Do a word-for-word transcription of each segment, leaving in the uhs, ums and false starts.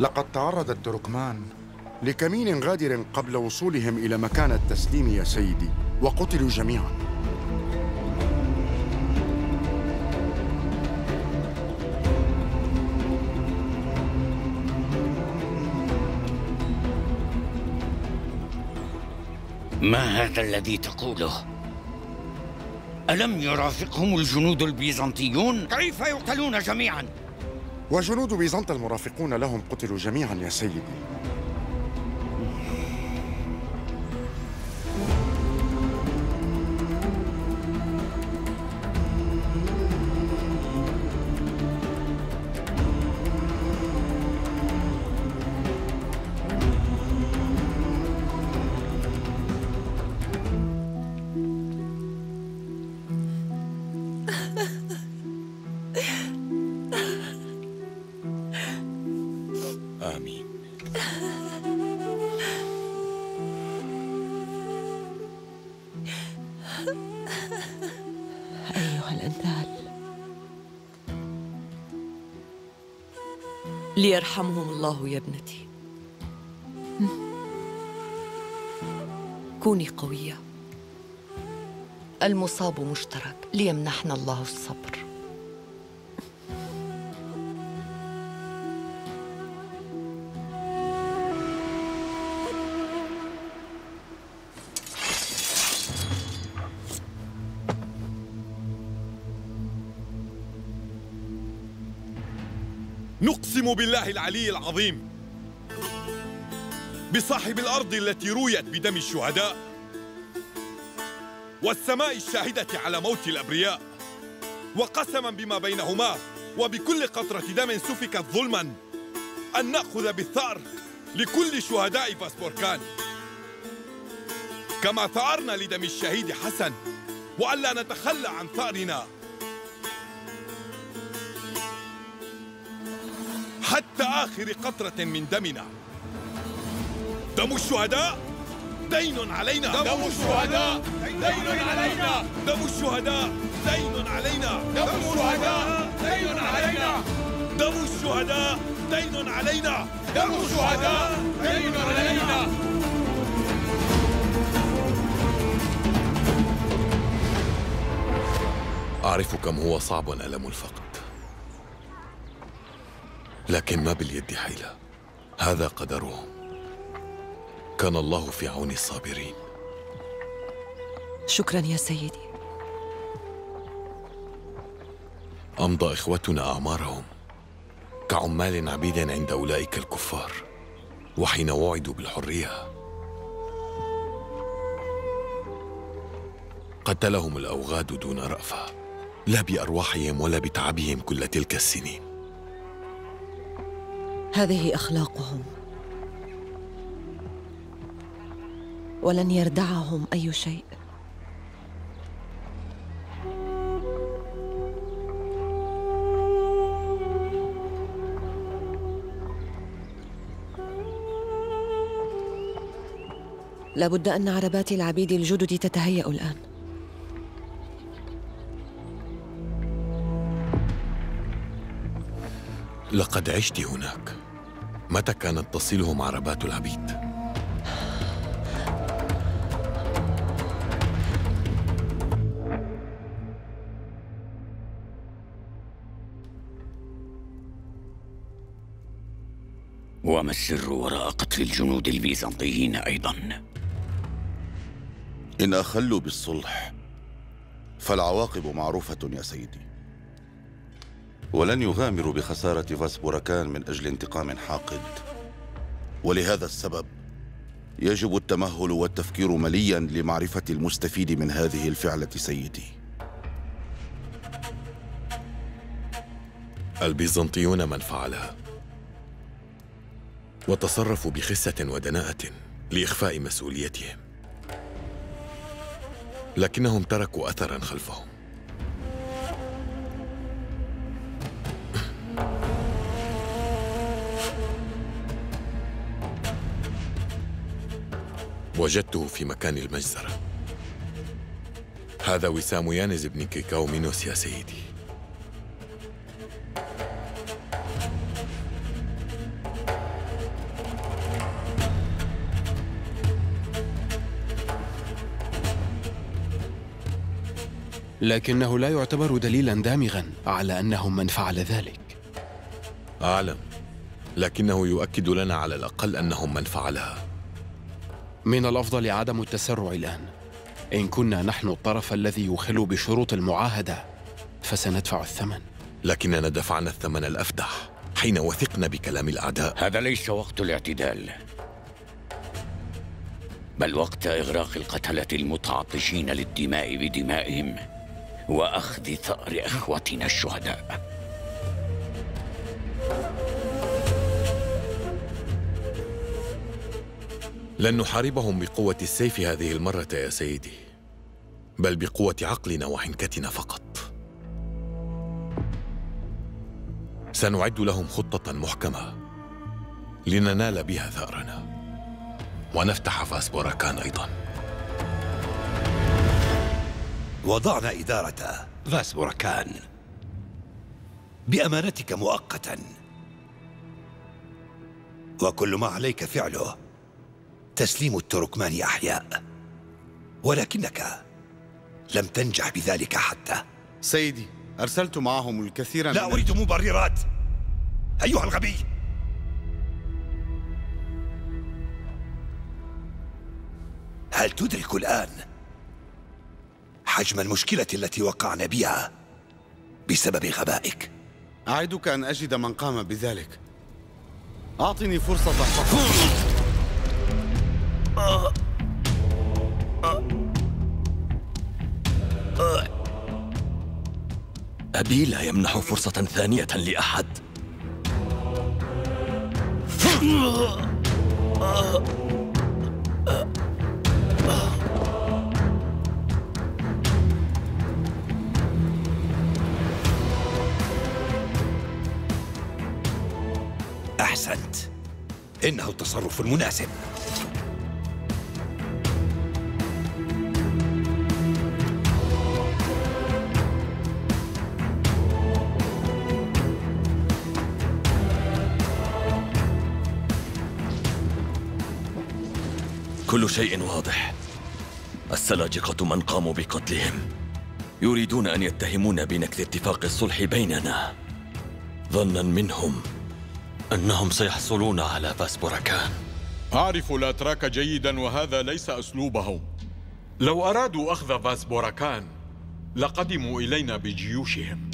لقد تعرض التركمان لكمين غادر قبل وصولهم إلى مكان التسليم يا سيدي، وقتلوا جميعا. ما هذا الذي تقوله؟ ألم يرافقهم الجنود البيزنطيون؟ كيف يقتلون جميعا؟ وجنود بيزنطة المرافقون لهم قتلوا جميعا يا سيدي. ليرحمهم الله يا ابنتي. كوني قوية، المصاب مشترك، ليمنحنا الله الصبر. أقسم بالله العلي العظيم بصاحب الأرض التي رويت بدم الشهداء والسماء الشاهدة على موت الأبرياء، وقسما بما بينهما وبكل قطرة دم سفكت ظلما أن نأخذ بالثأر لكل شهداء فاسبوراكان كما ثأرنا لدم الشهيد حسن، وألا نتخلى عن ثأرنا حتى آخر قطرة من دمنا. دم الشهداء دين علينا. دم الشهداء دين علينا. دم الشهداء دين علينا. دم الشهداء دين علينا. دم الشهداء دين علينا. دم الشهداء دين علينا. أعرف كم هو صعب ألم الفقد، لكن ما باليد حيلة، هذا قدرهم. كان الله في عون الصابرين. شكراً يا سيدي. أمضى إخوتنا أعمارهم كعمال عبيد عند أولئك الكفار، وحين وعدوا بالحرية قتلهم الأوغاد دون رأفة، لا بأرواحهم ولا بتعبهم كل تلك السنين. هذه أخلاقهم، ولن يردعهم أي شيء. لابد أن عربات العبيد الجدد تتهيأ الآن. لقد عشت هناك. متى كانت تصلهم عربات العبيد؟ وما السر وراء قتل الجنود البيزنطيين أيضاً؟ إن أخلوا بالصلح فالعواقب معروفة يا سيدي، ولن يغامروا بخسارة فاسبوراكان من أجل انتقام حاقد، ولهذا السبب يجب التمهل والتفكير ملياً لمعرفة المستفيد من هذه الفعلة سيدي. البيزنطيون من فعلها وتصرفوا بخسة ودناءة لإخفاء مسؤوليتهم، لكنهم تركوا أثراً خلفهم. وجدته في مكان المجزرة. هذا وسام يانز بن كيكاومينوس يا سيدي. لكنه لا يعتبر دليلاً دامغاً على أنهم من فعل ذلك. أعلم، لكنه يؤكد لنا على الأقل أنهم من فعلها. من الأفضل عدم التسرع الآن. إن كنا نحن الطرف الذي يخل بشروط المعاهدة فسندفع الثمن. لكننا دفعنا الثمن الأفدح حين وثقنا بكلام الأعداء. هذا ليس وقت الاعتدال، بل وقت إغراق القتلة المتعطشين للدماء بدمائهم وأخذ ثأر إخوتنا الشهداء. لن نحاربهم بقوة السيف هذه المرة يا سيدي، بل بقوة عقلنا وحنكتنا فقط. سنعد لهم خطة محكمة لننال بها ثأرنا ونفتح فاسبوراكان أيضا. وضعنا إدارة فاسبوراكان بأمانتك مؤقتا، وكل ما عليك فعله تسليم التركمان أحياء، ولكنك لم تنجح بذلك حتى. سيدي، أرسلت معهم الكثير من... لا أريد مبررات أيها الغبي. هل تدرك الآن حجم المشكلة التي وقعنا بها بسبب غبائك؟ أعدك أن أجد من قام بذلك. أعطني فرصة فقط. أبي لا يمنح فرصة ثانية لأحد. أحسنت، إنه التصرف المناسب. كل شيء واضح. السلاجقة من قاموا بقتلهم يريدون أن يتهمونا بنكث اتفاق الصلح بيننا، ظناً منهم أنهم سيحصلون على فاسبوراكان. أعرف الأتراك جيداً وهذا ليس أسلوبهم. لو أرادوا أخذ فاسبوراكان لقدموا إلينا بجيوشهم.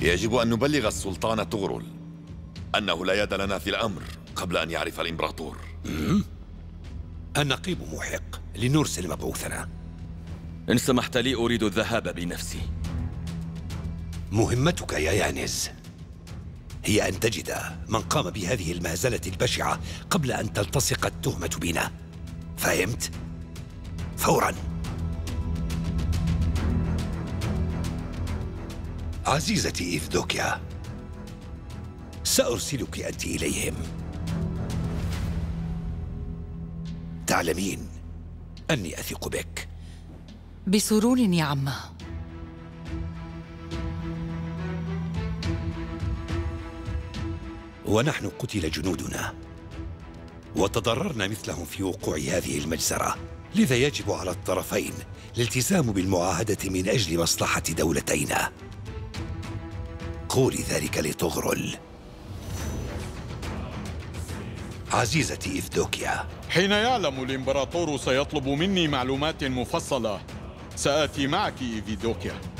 يجب أن نبلغ السلطان طغرل أنه لا يد لنا في الأمر قبل أن يعرف الإمبراطور. النقيب محق لنرسل مبعوثنا. إن سمحت لي أريد الذهاب بنفسي. مهمتك يا يانز هي أن تجد من قام بهذه المهزلة البشعة قبل أن تلتصق التهمة بنا. فهمت؟ فوراً. عزيزتي إفدوكيا، سأرسلك أنت إليهم. تعلمين أني أثق بك. بسرور يا عمّا. ونحن قتل جنودنا وتضررنا مثلهم في وقوع هذه المجزرة، لذا يجب على الطرفين الالتزام بالمعاهدة من أجل مصلحة دولتينا. قولي ذلك لطغرل. عزيزتي إفدوكيا، حين يعلم الإمبراطور سيطلب مني معلومات مفصلة. سآتي معك إفدوكيا.